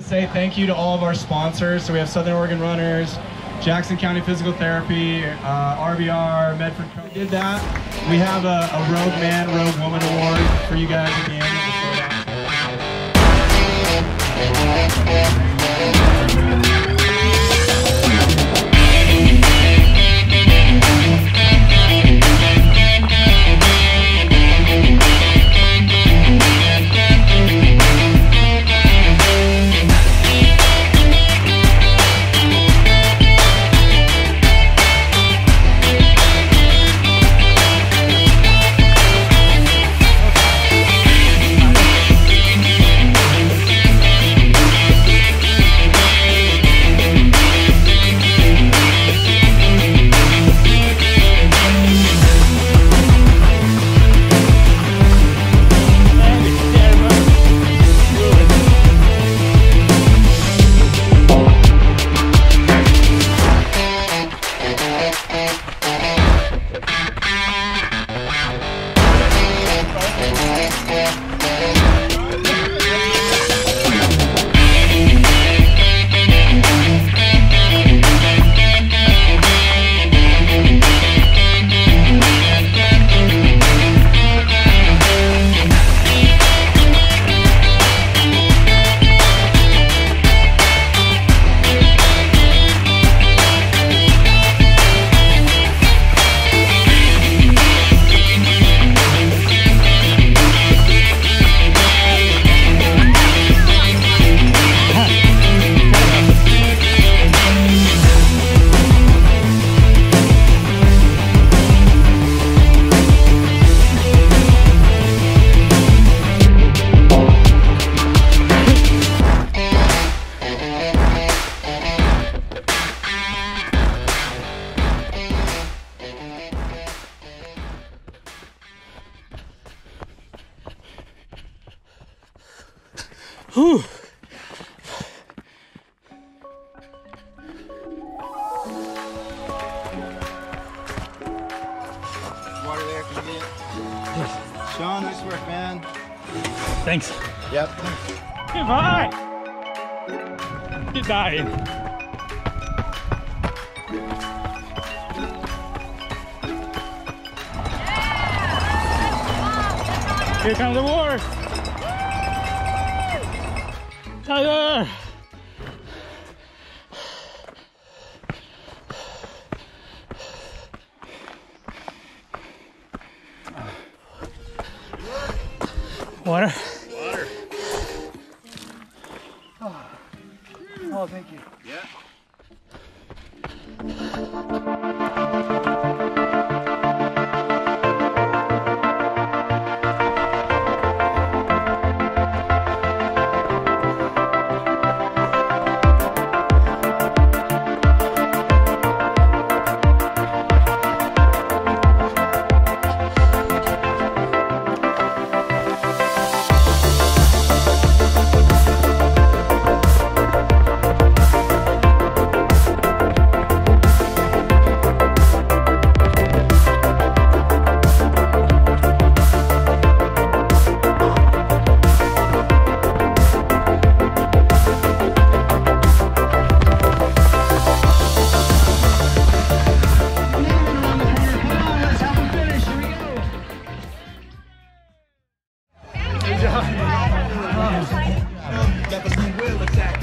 Say thank you to all of our sponsors. So we have Southern Oregon Runners, Jackson County Physical Therapy, RVR, Medford. We did that. We have a Rogue Man, Rogue Woman Award for you guys at the end of the show. Whew. Water there, can you get it? Yes. Sean, nice work, man. Thanks. Yep. Goodbye. You're dying. Yeah, here comes the war. Tyler! Water? Water. Oh, thank you. Yeah.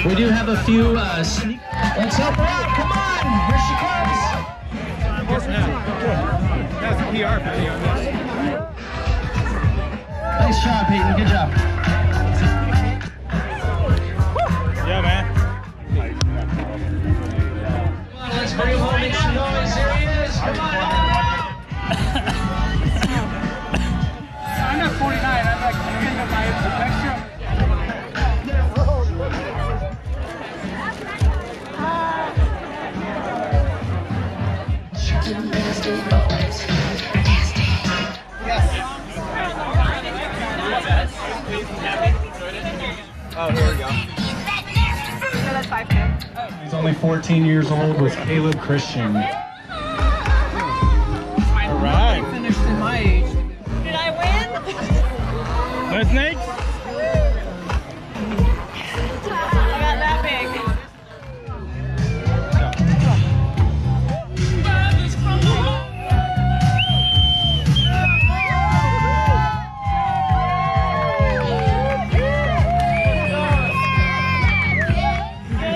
We do have a few sneak. Let's help her out. Come on. Here she comes. That's a PR video. Nice job, Peyton. Good job. Yeah, man. Oh, here we go. No, that's 5K. He's only 14 years old, was Caleb Christian. All right. I finished in my age. Did I win? What's next? I got that big.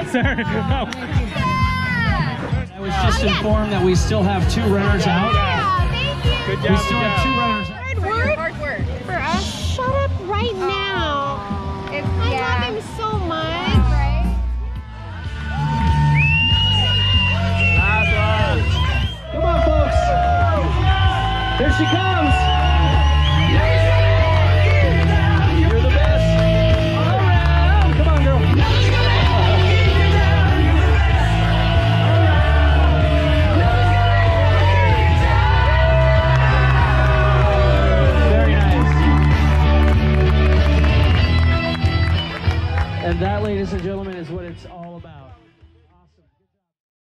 I was just informed that we still have two runners out. Thank you. We still have two runners out. Hard work for us. Shut up right now. I love him so much. Right? Awesome. Come on, folks. There she comes.